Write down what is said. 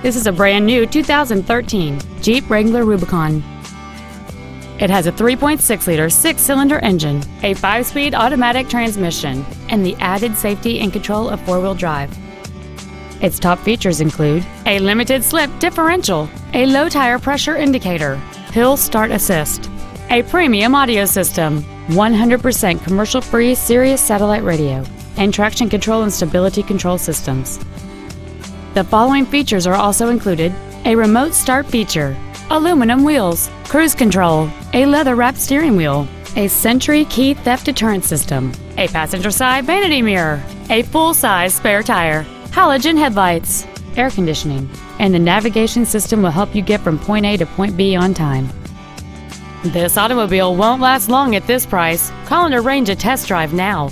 This is a brand new 2013 Jeep Wrangler Rubicon. It has a 3.6-liter six-cylinder engine, a 5-speed automatic transmission, and the added safety and control of four-wheel drive. Its top features include a limited-slip differential, a low-tire pressure indicator, hill start assist, a premium audio system, 100% commercial-free Sirius satellite radio, and traction control and stability control systems. The following features are also included: a remote start feature, aluminum wheels, cruise control, a leather-wrapped steering wheel, a Sentry key theft deterrent system, a passenger side vanity mirror, a full-size spare tire, halogen headlights, air conditioning, and the navigation system will help you get from point A to point B on time. This automobile won't last long at this price. Call and arrange a test drive now.